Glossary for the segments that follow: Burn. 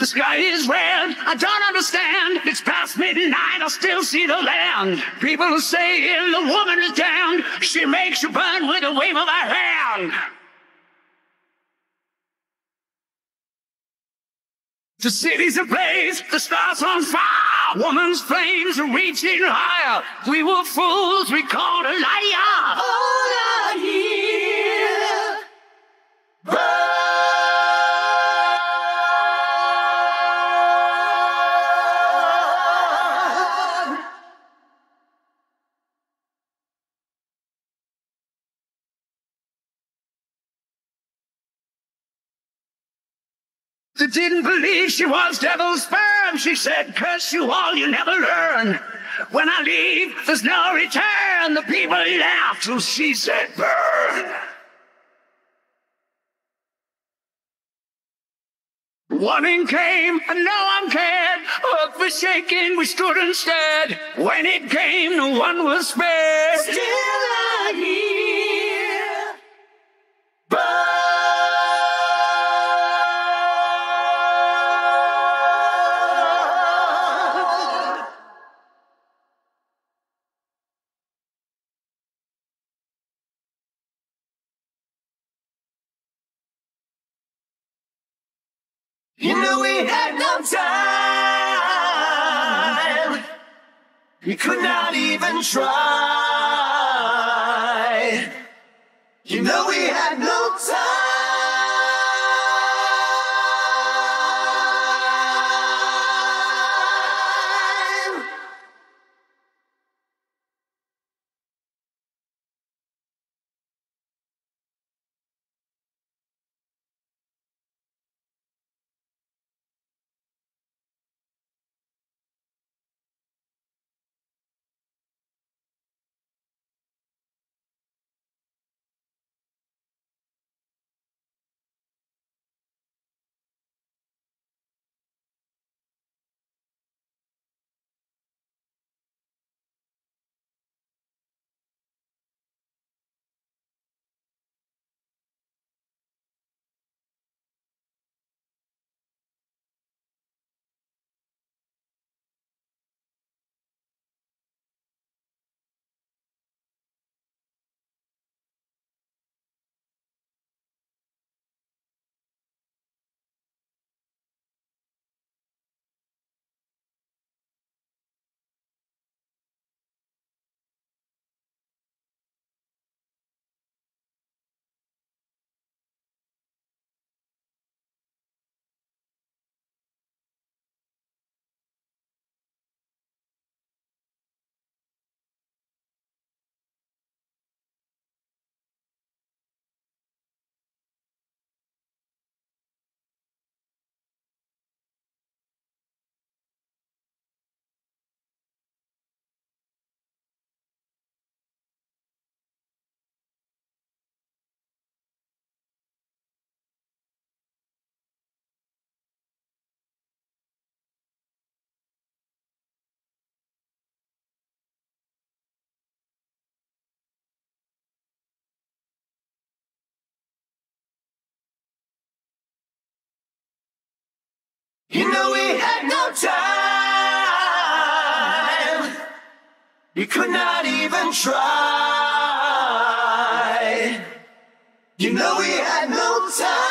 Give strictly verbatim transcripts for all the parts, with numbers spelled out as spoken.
The sky is red, I don't understand. It's past midnight, I still see the land. People say the woman is down. She makes you burn with a wave of her hand. The city's ablaze, the stars on fire. Woman's flames are reaching higher. We were fools, we called her liar. Hold on here, burn. They didn't believe she was devil's sperm. She said, curse you all, you never learn. When I leave, there's no return. The people laughed, so she said, burn. Warning came, and no one cared. Earth was shaking, we stood and stared. When it came, no one was spared. Still I hear, burn. You know we had no time. We could not even try. You know we had no time. You know we had no time. You could not even try. You know we had no time.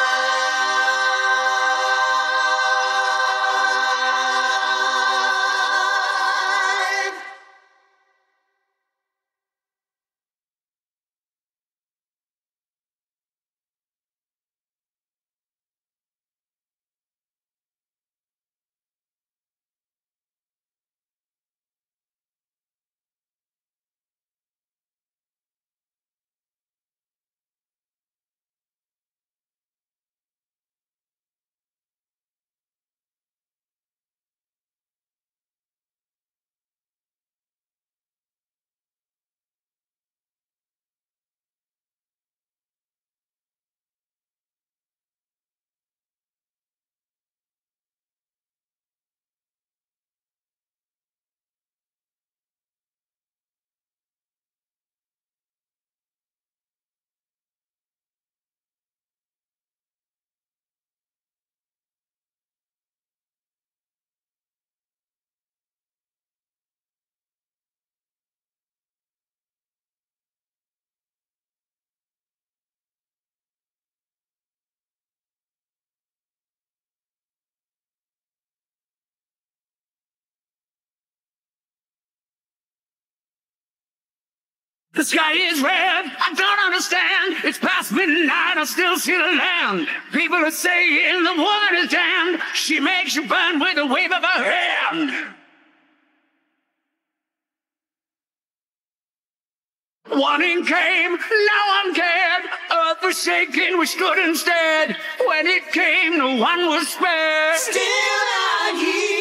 The sky is red, I don't understand. It's past midnight, I still see the land. People are saying the woman is damned. She makes you burn with a wave of her hand. Warning came, no one cared. Earth was shaking, we stood and stared. When it came, no one was spared. Still out here.